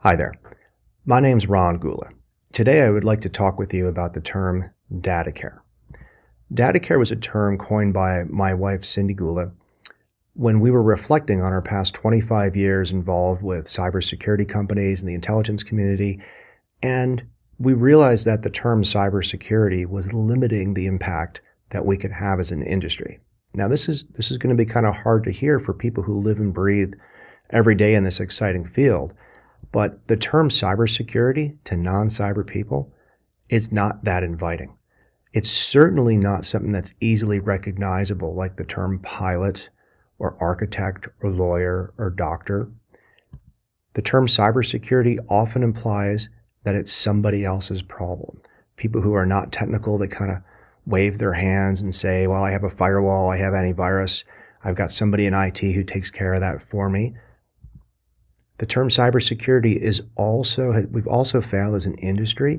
Hi there, my name's Ron Gula. Today I would like to talk with you about the term data care. Data care was a term coined by my wife Cindy Gula when we were reflecting on our past 25 years involved with cybersecurity companies and the intelligence community, and we realized that the term cybersecurity was limiting the impact that we could have as an industry. Now this is going to be kind of hard to hear for people who live and breathe every day in this exciting field. But the term cybersecurity to non-cyber people is not that inviting. It's certainly not something that's easily recognizable like the term pilot or architect or lawyer or doctor. The term cybersecurity often implies that it's somebody else's problem. People who are not technical, they kind of wave their hands and say, well, I have a firewall, I have antivirus, I've got somebody in IT who takes care of that for me. The term cybersecurity is also, we've also failed as an industry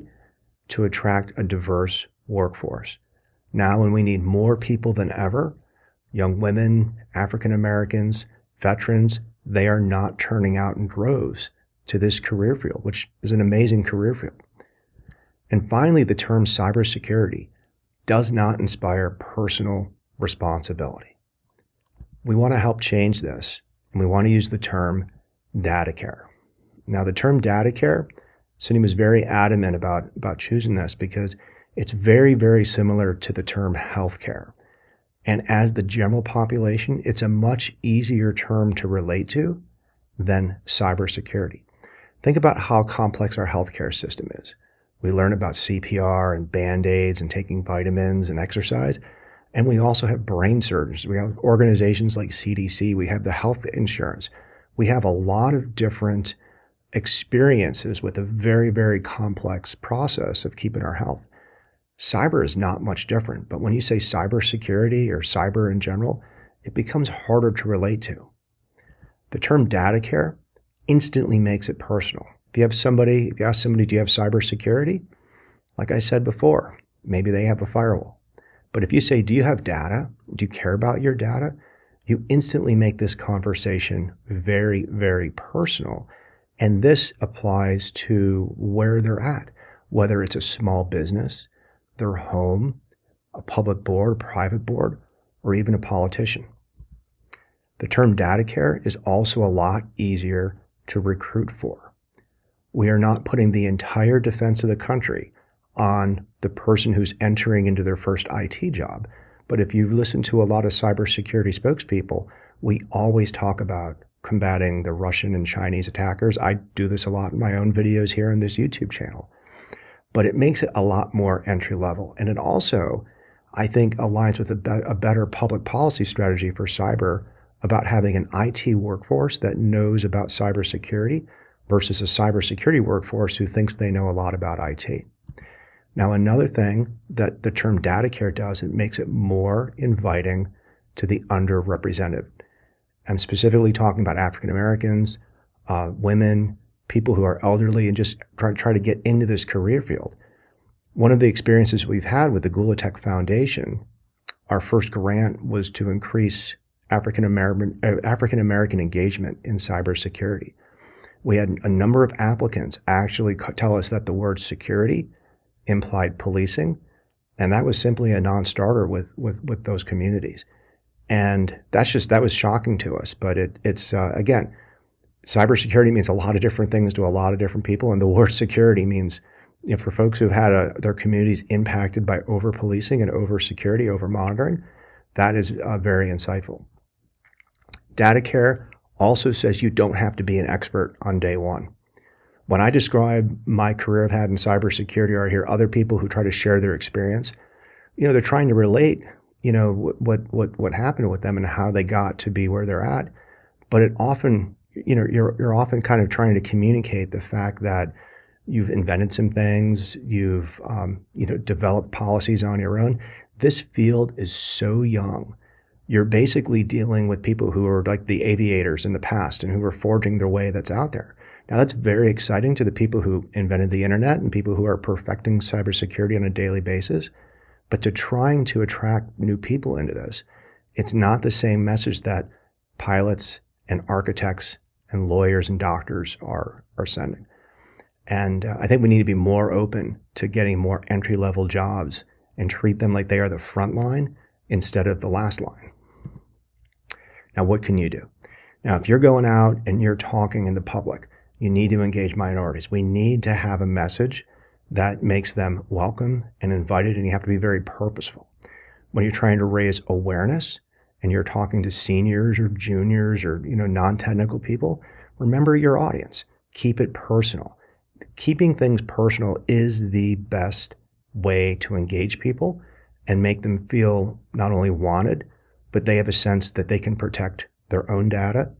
to attract a diverse workforce. Now when we need more people than ever, young women, African Americans, veterans, they are not turning out in droves to this career field, which is an amazing career field. And finally, the term cybersecurity does not inspire personal responsibility. We want to help change this, and we want to use the term data care. Now the term data care, Cindy was very adamant about choosing this because it's very, very similar to the term healthcare. And as the general population, it's a much easier term to relate to than cybersecurity. Think about how complex our healthcare system is. We learn about CPR and band-aids and taking vitamins and exercise. And we also have brain surgeons. We have organizations like CDC. We have the health insurance. We have a lot of different experiences with a very, very complex process of keeping our health. Cyber is not much different, but when you say cybersecurity or cyber in general, it becomes harder to relate to. The term data care instantly makes it personal. If you ask somebody, do you have cybersecurity? Like I said before, maybe they have a firewall. But if you say, do you have data? Do you care about your data? You instantly make this conversation very, very personal. And this applies to where they're at, whether it's a small business, their home, a public board, private board, or even a politician. The term data care is also a lot easier to recruit for. We are not putting the entire defense of the country on the person who's entering into their first IT job. But if you listen to a lot of cybersecurity spokespeople, we always talk about combating the Russian and Chinese attackers. I do this a lot in my own videos here on this YouTube channel. But it makes it a lot more entry level. And it also, I think, aligns with a better public policy strategy for cyber about having an IT workforce that knows about cybersecurity versus a cybersecurity workforce who thinks they know a lot about IT. Now, another thing that the term data care does, it makes it more inviting to the underrepresented. I'm specifically talking about African Americans, women, people who are elderly and just try to get into this career field. One of the experiences we've had with the Gula Tech Foundation, our first grant was to increase African American engagement in cybersecurity. We had a number of applicants actually tell us that the word security implied policing, and that was simply a non-starter with those communities. And that was shocking to us, but it's again, cybersecurity means a lot of different things to a lot of different people, and the word security means, you know, for folks who've had their communities impacted by over-policing and over-security, over-monitoring, that is very insightful. Data care also says you don't have to be an expert on day one. When I describe my career I've had in cybersecurity or I hear other people who try to share their experience, you know, they're trying to relate, you know, what happened with them and how they got to be where they're at. But it often, you know, you're often kind of trying to communicate the fact that you've invented some things, you've, you know, developed policies on your own. This field is so young. You're basically dealing with people who are like the aviators in the past and who are forging their way that's out there. Now that's very exciting to the people who invented the internet and people who are perfecting cybersecurity on a daily basis. But to trying to attract new people into this, it's not the same message that pilots and architects and lawyers and doctors are sending. And I think we need to be more open to getting more entry-level jobs and treat them like they are the front line instead of the last line. Now, what can you do? Now, if you're going out and you're talking in the public, you need to engage minorities. We need to have a message that makes them welcome and invited, and you have to be very purposeful. When you're trying to raise awareness and you're talking to seniors or juniors or, you know, non-technical people, remember your audience. Keep it personal. Keeping things personal is the best way to engage people and make them feel not only wanted, but they have a sense that they can protect their own data,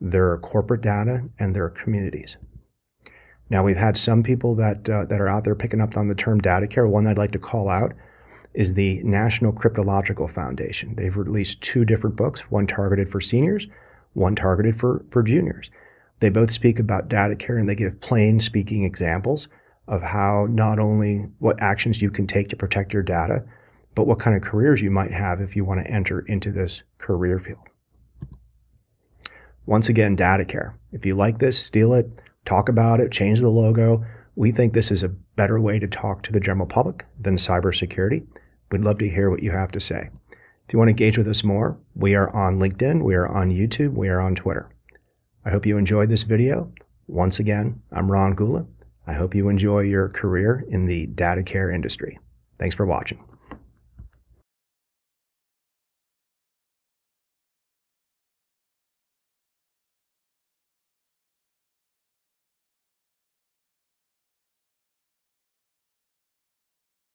their corporate data, and their communities. Now, we've had some people that are out there picking up on the term data care. One I'd like to call out is the National Cryptological Foundation. They've released two different books, one targeted for seniors, one targeted for juniors. They both speak about data care, and they give plain speaking examples of how not only what actions you can take to protect your data, but what kind of careers you might have if you want to enter into this career field. Once again, data care. If you like this, steal it, talk about it, change the logo. We think this is a better way to talk to the general public than cybersecurity. We'd love to hear what you have to say. If you want to engage with us more, we are on LinkedIn, we are on YouTube, we are on Twitter. I hope you enjoyed this video. Once again, I'm Ron Gula. I hope you enjoy your career in the data care industry. Thanks for watching.